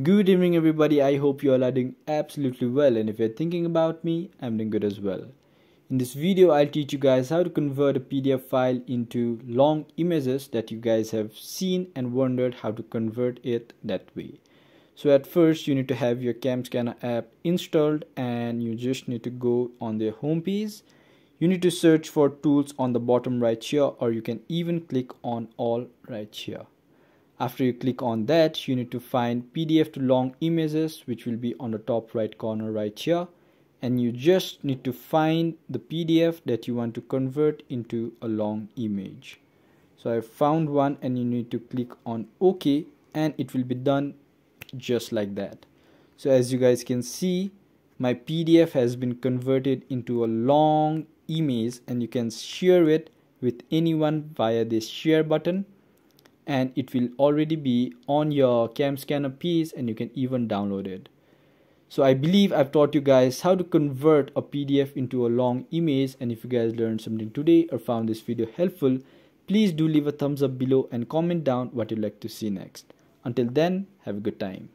Good evening everybody, I hope you all are doing absolutely well, and if you are thinking about me, I'm doing good as well. In this video, I'll teach you guys how to convert a PDF file into long images that you guys have seen and wondered how to convert it that way. So at first, you need to have your CamScanner app installed and you just need to go on their home page. You need to search for tools on the bottom right here, or you can even click on all right here. After you click on that, you need to find PDF to long images, which will be on the top right corner right here. And you just need to find the PDF that you want to convert into a long image. So I found one and you need to click on OK, and it will be done just like that. So as you guys can see, my PDF has been converted into a long image, and you can share it with anyone via this share button. And it will already be on your CamScanner piece, and you can even download it. So I believe I've taught you guys how to convert a PDF into a long image, and if you guys learned something today or found this video helpful, please do leave a thumbs up below and comment down what you'd like to see next. Until then, have a good time.